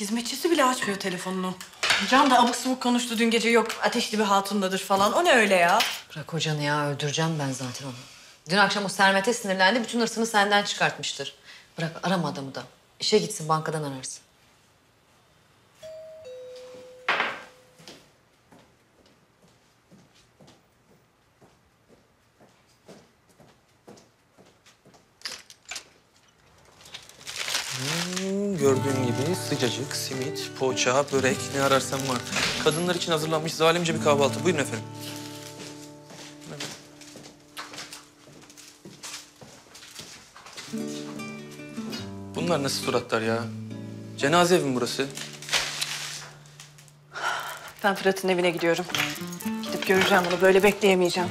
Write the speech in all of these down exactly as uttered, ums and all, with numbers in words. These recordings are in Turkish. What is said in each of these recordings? Hizmetçisi bile açmıyor telefonunu. Can da abuk sabuk konuştu dün gece, yok ateşli bir hatunladır falan. O ne öyle ya? Bırak hocanı ya, öldüreceğim ben zaten onu. Dün akşam o Sermet'e sinirlendi, bütün hırsını senden çıkartmıştır. Bırak arama adamı da. İşe gitsin, bankadan ararsın. Gördüğün gibi sıcacık, simit, poğaça, börek, ne ararsan var. Kadınlar için hazırlanmış zalimce bir kahvaltı. Buyurun efendim. Bunlar nasıl suratlar ya? Cenaze evi mi burası? Ben Fırat'ın evine gidiyorum. Gidip göreceğim bunu, böyle bekleyemeyeceğim.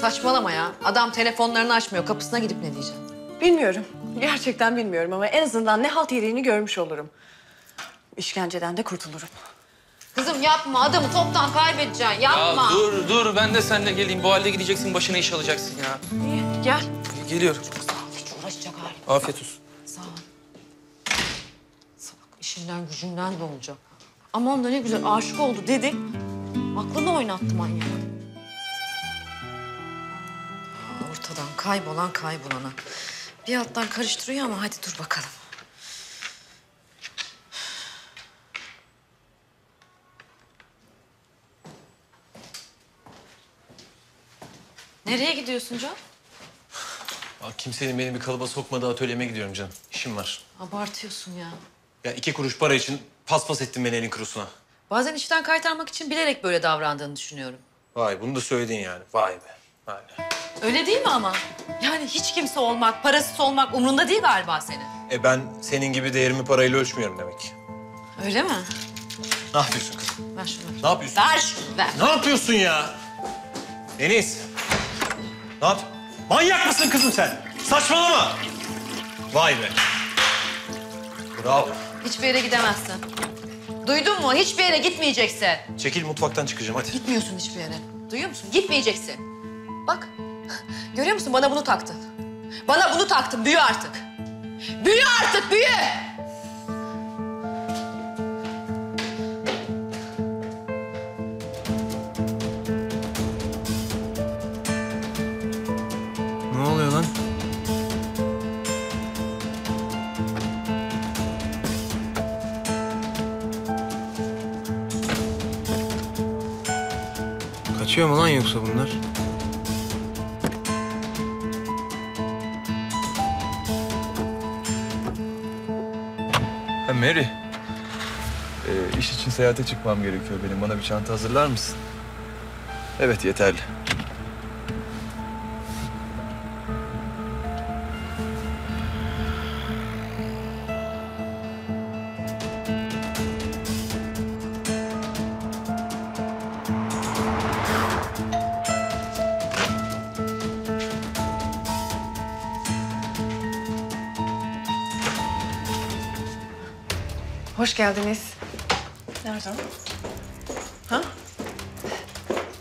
Saçmalama ya. Adam telefonlarını açmıyor. Kapısına gidip ne diyeceğim? Bilmiyorum. Gerçekten bilmiyorum ama en azından ne halt yediğini görmüş olurum. İşkenceden de kurtulurum. Kızım yapma, adamı toptan kaybedeceksin. Yapma. Ya dur dur, ben de seninle geleyim. Bu halde gideceksin, başına iş alacaksın ya. İyi, gel. Geliyorum. Çok sağ ol, hiç uğraşacak halim. Afiyet olsun. Sağ ol. Salak, işinden gücünden de olacak. Aman da ne güzel aşık oldu dedik. Aklını oynattı manyak. Ortadan kaybolan kaybolana. Bir alttan karıştırıyor ama hadi dur bakalım. Nereye gidiyorsun Can? Bak, kimsenin beni bir kalıba sokmadığı atölyeme gidiyorum Can. İşim var. Abartıyorsun ya. Ya iki kuruş para için paspas ettin beni elin kurusuna. Bazen işten kaytarmak için bilerek böyle davrandığını düşünüyorum. Vay, bunu da söyledin yani. Vay be. Vay be. Öyle değil mi ama? Yani hiç kimse olmak, parasız olmak umrunda değil galiba senin. E ben senin gibi değerimi parayla ölçmüyorum demek. Öyle mi? Ne yapıyorsun kızım? Ver şunu. Ne yapıyorsun? Ver şunu, ver. Ne yapıyorsun ya? Deniz. Ne yap? Manyak mısın kızım sen? Saçmalama. Vay be. Bravo. Hiçbir yere gidemezsin. Duydun mu? Hiçbir yere gitmeyeceksin. Çekil, mutfaktan çıkacağım hadi. Gitmiyorsun hiçbir yere. Duyuyor musun? Gitmeyeceksin. Bak, görüyor musun? Bana bunu taktın. Bana bunu taktın. Büyü artık. Büyü artık, büyü! Ne oluyor lan? Kaçıyor mu lan yoksa bunlar? Meri, ee, iş için seyahate çıkmam gerekiyor benim. Bana bir çanta hazırlar mısın? Evet, yeterli. Hoş geldiniz. Nerede o? Ha?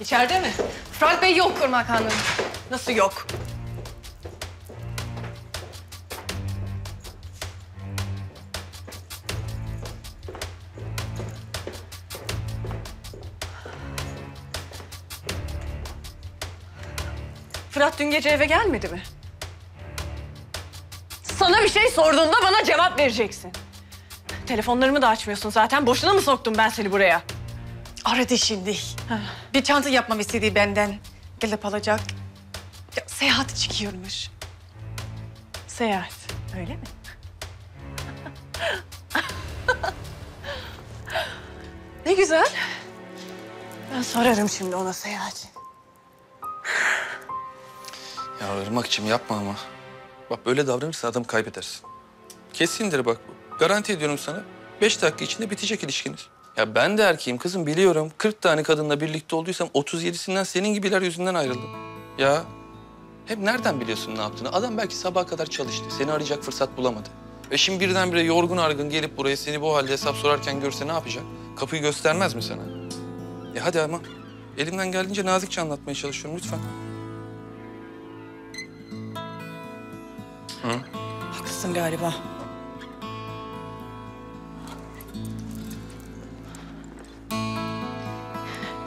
İçeride mi? Fırat Bey yok Irmak Hanım. Nasıl yok? Fırat dün gece eve gelmedi mi? Sana bir şey sorduğunda bana cevap vereceksin. Telefonlarımı da açmıyorsun zaten. Boşuna mı soktum ben seni buraya? Aradı şimdi. Ha. Bir çanta yapmam istediği benden. Gelip alacak. Ya, seyahate çıkıyormuş. Seyahat. Öyle mi? Ne güzel. Ben sorarım şimdi ona seyahati. Ya Irmak'cığım yapma ama. Bak böyle davranırsa adam kaybedersin. Kesindir bak bu. Garanti ediyorum sana, beş dakika içinde bitecek ilişkiniz. Ya ben de erkeğim kızım, biliyorum. kırk tane kadınla birlikte olduysam otuz yedisinden senin gibiler yüzünden ayrıldım. Ya hep nereden biliyorsun ne yaptığını? Adam belki sabaha kadar çalıştı, seni arayacak fırsat bulamadı. E şimdi birdenbire yorgun argın gelip buraya seni bu halde hesap sorarken görse ne yapacak? Kapıyı göstermez mi sana? E hadi ama, elimden geldiğince nazikçe anlatmaya çalışıyorum lütfen. Hı? Haklısın galiba.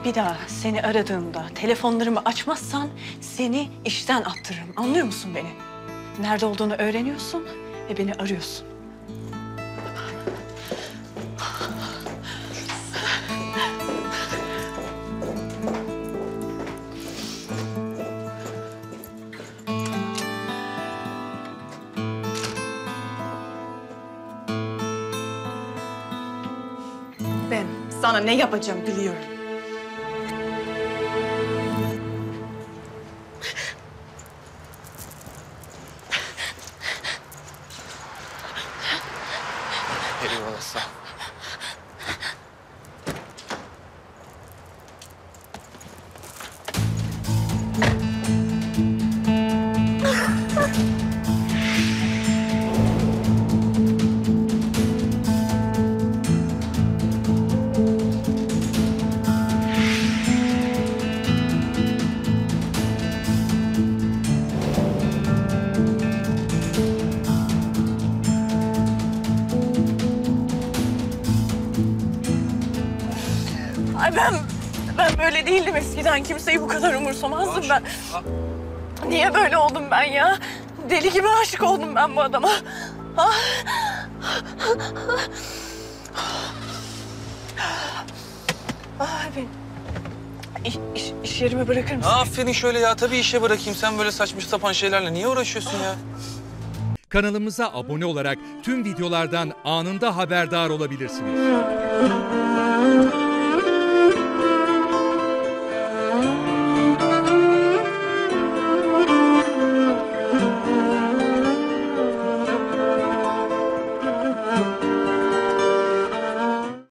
bir daha seni aradığımda telefonlarımı açmazsan seni işten attırırım. Anlıyor musun beni? Nerede olduğunu öğreniyorsun ve beni arıyorsun. Ben sana ne yapacağım biliyorum. Eyvallah. Ben, ben böyle değildim eskiden. Kimseyi bu kadar umursamazdım ben. Niye böyle oldum ben ya? Deli gibi aşık oldum ben bu adama. Ah. Ah benim. İş, iş, iş yerimi bırakır mısın? Aferin şöyle ya. Tabii işe bırakayım. Sen böyle saçma sapan şeylerle niye uğraşıyorsun ya? Kanalımıza abone olarak tüm videolardan anında haberdar olabilirsiniz.